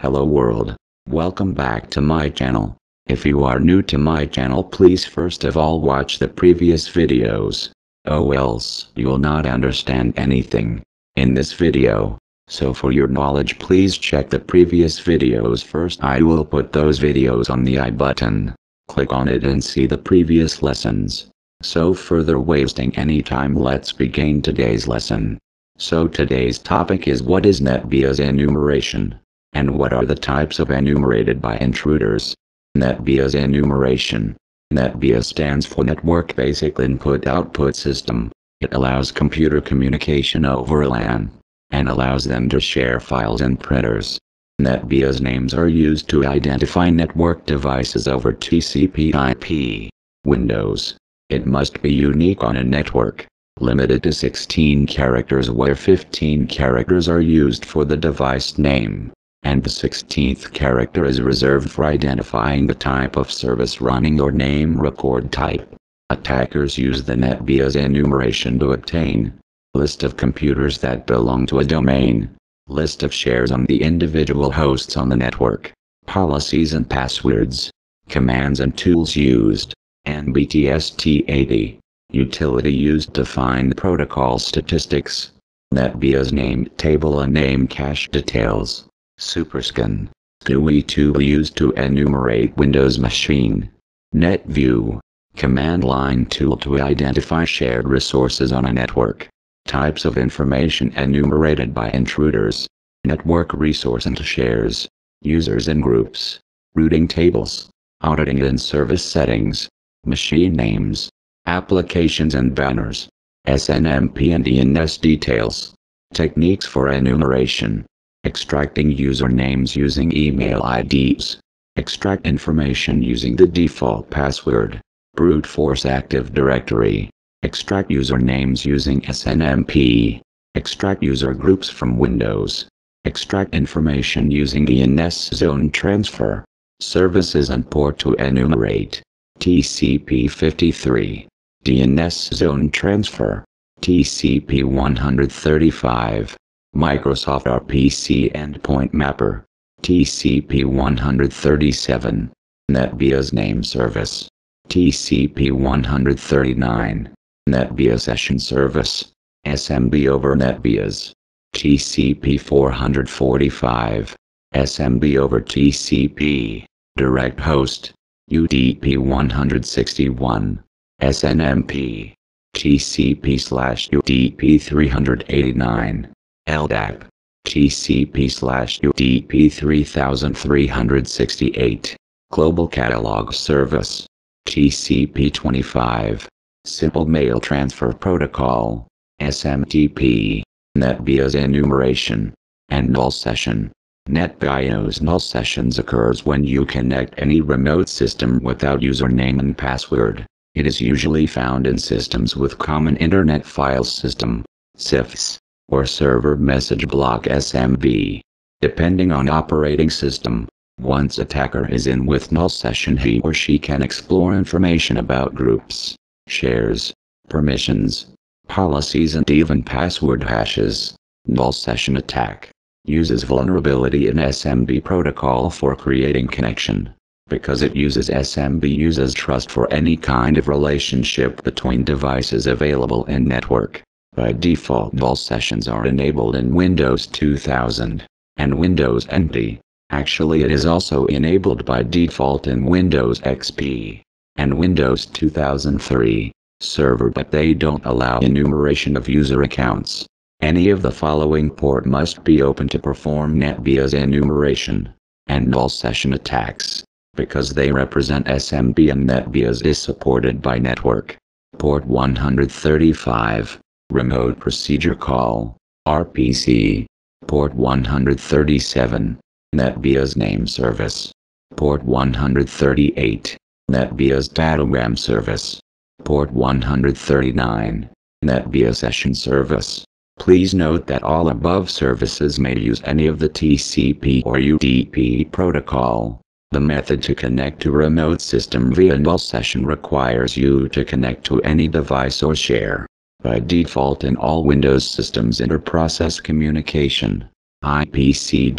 Hello world, welcome back to my channel. If you are new to my channel, please first of all watch the previous videos, or else you will not understand anything in this video. So for your knowledge, please check the previous videos first. I will put those videos on the I button. Click on it and see the previous lessons. So further wasting any time, let's begin today's lesson. So today's topic is what is NetBIOS enumeration, and what are the types of enumerated by intruders. NetBIOS enumeration. NetBIOS stands for Network Basic Input-Output System. It allows computer communication over LAN, and allows them to share files and printers. NetBIOS names are used to identify network devices over TCP/IP. Windows. It must be unique on a network, limited to 16 characters where 15 characters are used for the device name, and the 16th character is reserved for identifying the type of service running or name record type. Attackers use the NetBIOS enumeration to obtain list of computers that belong to a domain, list of shares on the individual hosts on the network, policies and passwords, commands and tools used, NBTSTAT, utility used to find protocol statistics. NetBIOS named table and name cache details. SuperScan, GUI tool used to enumerate Windows machine. NetView, command line tool to identify shared resources on a network. Types of information enumerated by intruders. Network resource and shares. Users and groups. Routing tables. Auditing and service settings. Machine names. Applications and banners. SNMP and DNS details. Techniques for enumeration. Extracting usernames using email IDs. Extract information using the default password. Brute force Active Directory. Extract usernames using SNMP. Extract user groups from Windows. Extract information using DNS zone transfer. Services and port to enumerate. TCP 53. DNS zone transfer. TCP 135. Microsoft RPC Endpoint Mapper, TCP 137, NetBIOS Name Service, TCP 139, NetBIOS Session Service, SMB over NetBIOS, TCP 445, SMB over TCP, Direct Host, UDP 161, SNMP, TCP/UDP 389. LDAP, TCP/UDP 3368, Global Catalog Service, TCP 25, Simple Mail Transfer Protocol, SMTP, NetBIOS enumeration, and null session. NetBIOS null sessions occurs when you connect any remote system without username and password. It is usually found in systems with Common Internet File System, CIFS, or server message block SMB. Depending on operating system, once attacker is in with null session, he or she can explore information about groups, shares, permissions, policies and even password hashes. Null session attack uses vulnerability in SMB protocol for creating connection. Because it uses SMB uses trust for any kind of relationship between devices available in network. By default, null sessions are enabled in Windows 2000 and Windows NT. Actually, it is also enabled by default in Windows XP and Windows 2003 server, but they don't allow enumeration of user accounts. Any of the following port must be open to perform NetBIOS enumeration and null session attacks, because they represent SMB and NetBIOS is supported by network. Port 135. Remote Procedure Call, RPC, Port 137, NetBIOS Name Service, Port 138, NetBIOS Datagram Service, Port 139, NetBIOS Session Service. Please note that all above services may use any of the TCP or UDP protocol. The method to connect to remote system via null session requires you to connect to any device or share. By default in all Windows systems, inter-process communication, IPC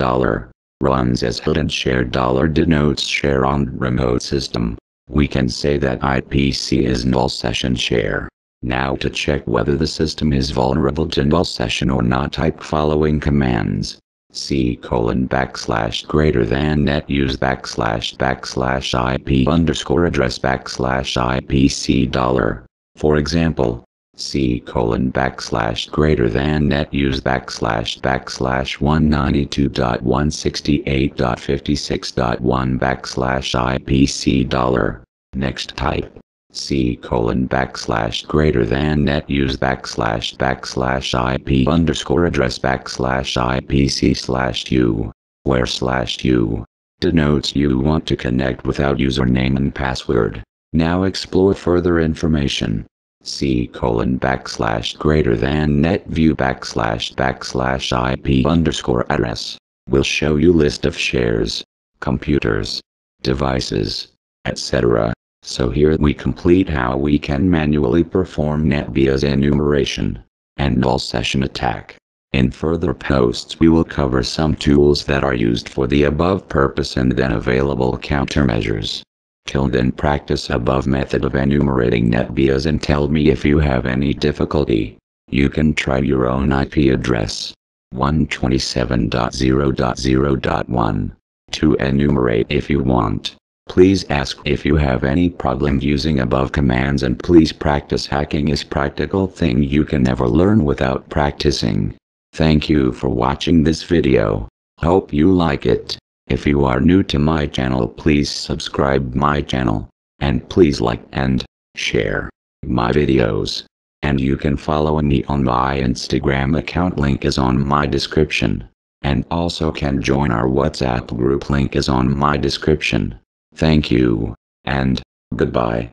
runs as hidden share. $denotes share on remote system. We can say that IPC is null session share. Now to check whether the system is vulnerable to null session or not, type following commands. C:\netUse\ip_address\IPC$. For example, C:\netUse\192.168.56.1\IPC$. Next type C:\netUse\ip_address\IPC/u, where /u denotes you want to connect without username and password. Now explore further information. C:\NetView\IP_address will show you list of shares, computers, devices, etc. So here we complete how we can manually perform NetBIOS enumeration and null session attack. In further posts we will cover some tools that are used for the above purpose and then available countermeasures. Till then, practice above method of enumerating NetBIOS and tell me if you have any difficulty. You can try your own IP address 127.0.0.1 to enumerate if you want. Please ask if you have any problem using above commands, and please practice. Hacking is practical thing you can never learn without practicing. Thank you for watching this video. Hope you like it. If you are new to my channel, please subscribe my channel, and please like and share my videos. And you can follow me on my Instagram account, link is on my description. And also can join our WhatsApp group, link is on my description. Thank you, and goodbye.